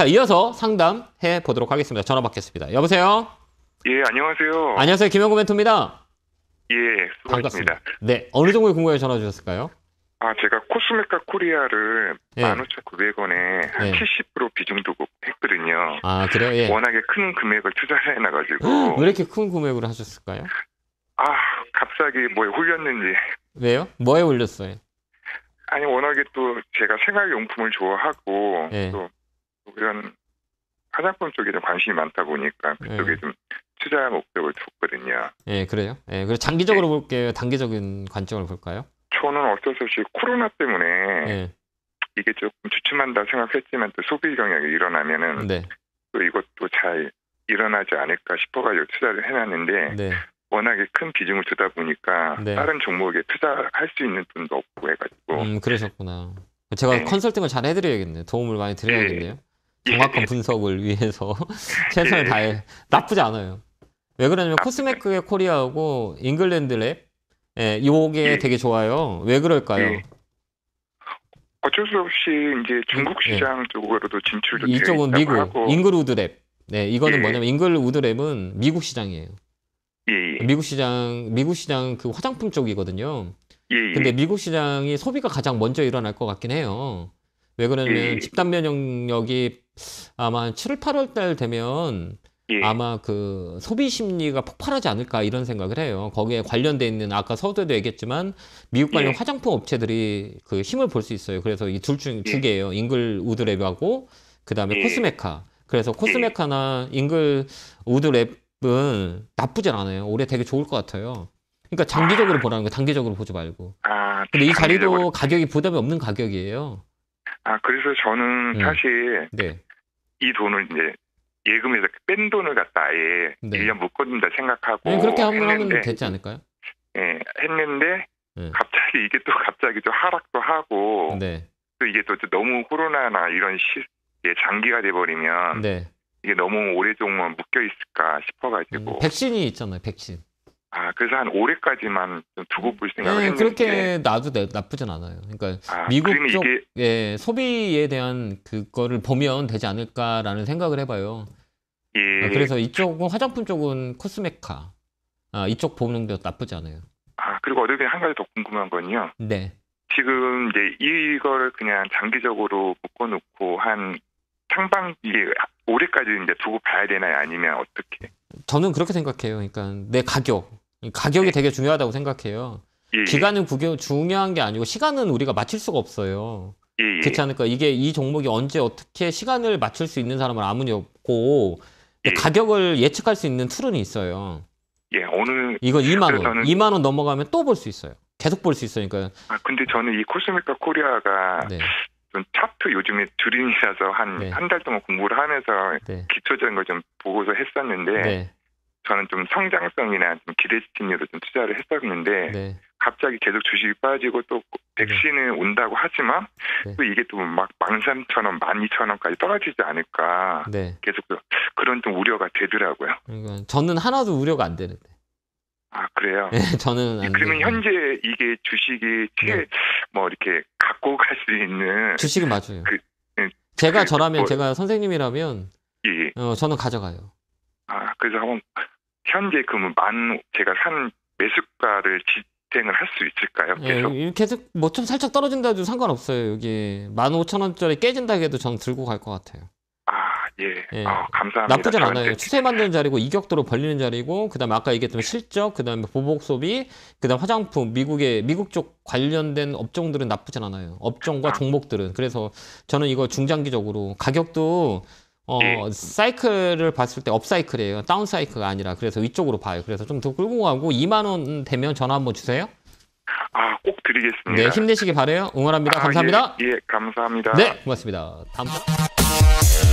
자, 이어서 상담해 보도록 하겠습니다. 전화 받겠습니다. 여보세요? 예, 안녕하세요. 안녕하세요. 김형호 멘토입니다. 예, 수고하셨습니다. 반갑습니다. 네, 어느 정도의 궁금해 전화 주셨을까요? 아, 제가 코스메카코리아를 15,900원에 한 70% 비중 두고 했거든요. 아, 그래요? 예. 워낙에 큰 금액을 투자를 해놔가지고. 왜 이렇게 큰 금액으로 하셨을까요? 아, 갑자기 뭐에 홀렸는지. 왜요? 뭐에 홀렸어요? 아니, 워낙에 또 제가 생활용품을 좋아하고 예. 또 이런 화장품 쪽에 좀 관심이 많다 보니까 그쪽에 예. 좀 투자 목적을 뒀거든요. 예, 그래요? 예, 그래서 장기적으로 예. 볼게요. 단기적인 관점을 볼까요? 저는 어쩔 수 없이 코로나 때문에 예. 이게 조금 주춤한다 생각했지만 또 소비 경향이 일어나면은 네. 또 이것도 잘 일어나지 않을까 싶어가지고 투자를 해놨는데 네. 워낙에 큰 비중을 두다 보니까 네. 다른 종목에 투자할 수 있는 돈도 없고 해가지고. 그러셨구나. 제가 네. 컨설팅을 잘 해드려야겠네요. 도움을 많이 드려야겠네요. 네. 정확한 네. 분석을 위해서 최선을 네. 다해. 나쁘지 않아요. 왜 그러냐면 코스메크 코리아하고 잉글랜드 랩 예, 요게 예. 되게 좋아요. 왜 그럴까요? 예. 어쩔 수 없이 이제 중국 시장 예. 쪽으로도 진출도 되어 있다고 이쪽은 미국, 하고. 잉글우드랩. 네, 이거는 예. 뭐냐면 잉글우드랩은 미국 시장이에요. 예. 미국 시장 그 화장품 쪽이거든요. 예. 근데 미국 시장이 소비가 가장 먼저 일어날 것 같긴 해요. 왜 그러냐면 예. 집단 면역력이 아마 한 7, 8월 달 되면 예. 아마 그 소비 심리가 폭발하지 않을까 이런 생각을 해요. 거기에 관련돼 있는 아까 서두에도 얘기했지만 미국 관련 예. 화장품 업체들이 그 힘을 볼 수 있어요. 그래서 이 둘 중 두 예. 개예요. 잉글 우드랩하고 그다음에 예. 코스메카. 그래서 코스메카나 잉글 우드랩은 나쁘진 않아요. 올해 되게 좋을 것 같아요. 그러니까 장기적으로 보라는 거예요. 단기적으로 보지 말고. 아, 근데 이 자리도 가격이 부담이 없는 가격이에요. 아, 그래서 저는 사실 네. 이 돈을 이제 예금에서 뺀 돈을 갖다 아예 네. 1년 묶어둔다 생각하고. 네, 그렇게 하면 되지 않을까요? 예, 했는데, 네. 갑자기 이게 또 갑자기 좀 하락도 하고, 네. 또 이게 또 너무 코로나나 이런 장기가 돼버리면, 네. 이게 너무 오래동안 묶여있을까 싶어가지고. 백신이 있잖아요, 백신. 아, 그래서 한 올해까지만 좀 두고 볼 생각을 했는데. 그렇게 놔도 나쁘진 않아요. 그러니까 미국 쪽 예, 소비에 대한 그거를 보면 되지 않을까라는 생각을 해봐요. 예. 그래서 이쪽은 화장품 쪽은 코스메카 이쪽 보는 게 나쁘지 않아요. 아, 그리고 어쨌든 한 가지 더 궁금한 건요. 네. 지금 이제 이걸 그냥 장기적으로 묶어놓고 한 상반기에 올해까지 이제 두고 봐야 되나요? 아니면 어떻게? 저는 그렇게 생각해요. 그러니까 내 가격이 네. 되게 중요하다고 생각해요. 예. 기간은 중요한 게 아니고 시간은 우리가 맞출 수가 없어요. 예. 그렇지 않을까? 이게 이 종목이 언제 어떻게 시간을 맞출 수 있는 사람은 아무리 없고 예. 가격을 예측할 수 있는 툴은 있어요. 예, 오늘 이거 2만 원, 저는... 2만 원 넘어가면 또 볼 수 있어요. 계속 볼 수 있으니까. 아, 근데 저는 이 코스메카 코리아가 네. 좀 차트 요즘에 주린이라서 한 달 네. 동안 공부를 하면서 네. 기초적인 걸 좀 보고서 했었는데 네. 저는 좀 성장성이나 좀 기대치로 좀 투자를 했었는데 네. 갑자기 계속 주식이 빠지고 또 백신은 네. 온다고 하지만 네. 또 이게 또 막 13,000원, 12,000원까지 떨어지지 않을까 네. 계속 그런 좀 우려가 되더라고요. 저는 하나도 우려가 안 되는데. 아, 그래요? 네, 저는 안 그러면 돼요. 현재 이게 주식이 네. 뭐 이렇게 갖고 갈 수 있는 주식은 맞아요. 제가 선생님이라면 예. 저는 가져가요. 아, 그래서 현재 그러면 제가 산 매수가를 지탱을 할 수 있을까요? 계속? 예, 계속 뭐 좀 살짝 떨어진다 해도 상관없어요. 여기 15,000원짜리 깨진다 해도 저는 들고 갈 것 같아요. 예. 예. 감사합니다. 나쁘진 않아요. 추세 만드는 자리고 이격도로 벌리는 자리고 그다음에 아까 얘기했던 실적, 그다음에 보복 소비, 그다음 화장품, 미국 쪽 관련된 업종들은 나쁘진 않아요. 업종과 종목들은. 그래서 저는 이거 중장기적으로 가격도 예. 사이클을 봤을 때 업사이클이에요. 다운 사이클가 아니라. 그래서 이쪽으로 봐요. 그래서 좀 더 끌고 가고 2만 원 되면 전화 한번 주세요. 아, 꼭 드리겠습니다. 네, 힘내시기 바래요. 응원합니다. 감사합니다. 예, 감사합니다. 네, 고맙습니다. 다음